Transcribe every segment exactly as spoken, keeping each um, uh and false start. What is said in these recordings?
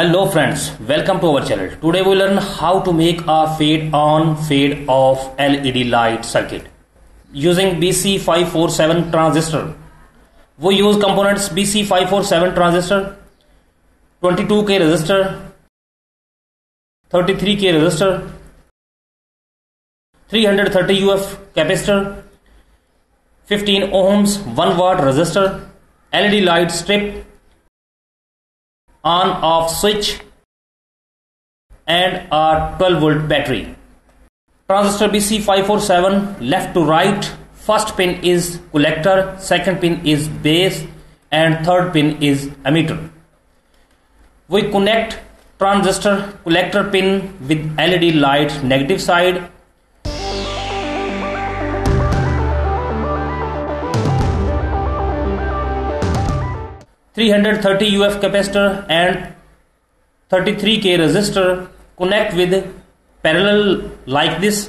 Hello friends, welcome to our channel. Today we learn how to make a fade on fade off L E D light circuit using B C five forty-seven transistor. We use components B C five forty-seven transistor, twenty-two K resistor, thirty-three K resistor, three hundred thirty U F capacitor, fifteen ohms one watt resistor, L E D light strip, on off switch, and a twelve volt battery. Transistor B C five forty-seven, left to right. First pin is collector, second pin is base, and third pin is emitter. We connect transistor collector pin with L E D light negative side. three hundred thirty U F capacitor and thirty-three K resistor connect with parallel like this.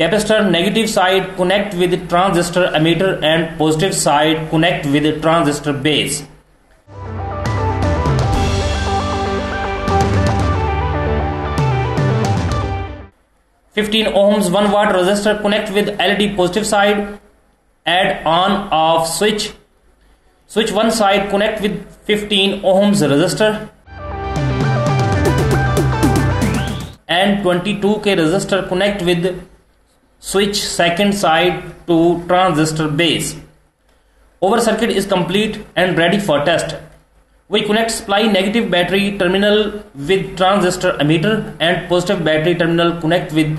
Capacitor negative side connect with transistor emitter and positive side connect with transistor base. fifteen ohms one watt resistor connect with L E D positive side. Add on off switch. Switch one side connect with fifteen ohms resistor and twenty-two K resistor connect with switch second side to transistor base. Our circuit is complete and ready for test. We connect supply negative battery terminal with transistor emitter and positive battery terminal connect with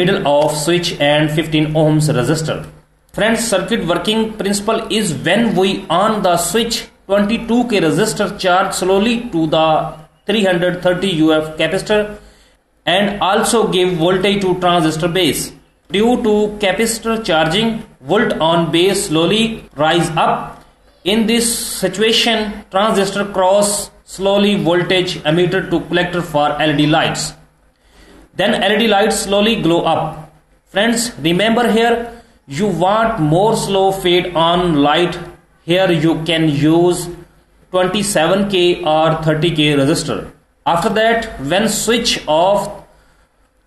middle of switch and fifteen ohms resistor. Friends, circuit working principle is when we on the switch, twenty-two K resistor charge slowly to the three hundred thirty U F capacitor and also give voltage to transistor base. Due to capacitor charging, volt on base slowly rise up. In this situation, transistor cross slowly voltage emitter to collector for L E D lights. Then L E D lights slowly glow up. Friends, remember here, you want more slow fade on light. Here you can use twenty-seven K or thirty K resistor. After that, when switch off,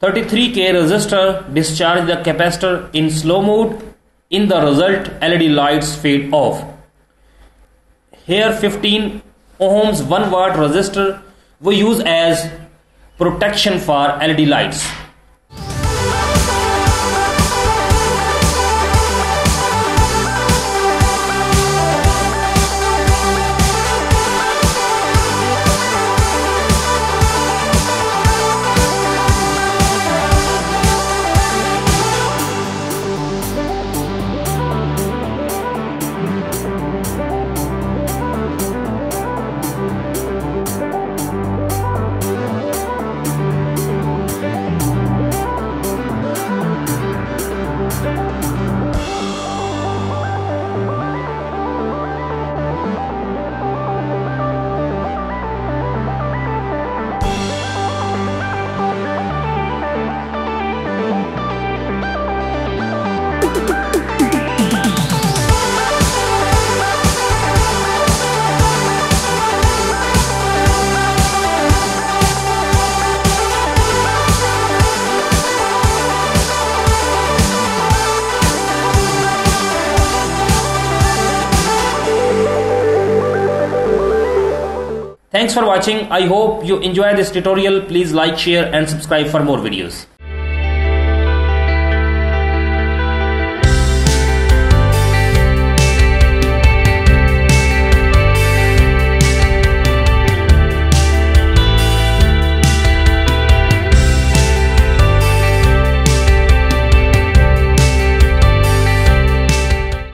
thirty-three K resistor discharge the capacitor in slow mode. In the result, L E D lights fade off. Here fifteen ohms one watt resistor we use as protection for L E D lights. Thanks for watching. I hope you enjoy this tutorial. Please like, share and subscribe for more videos.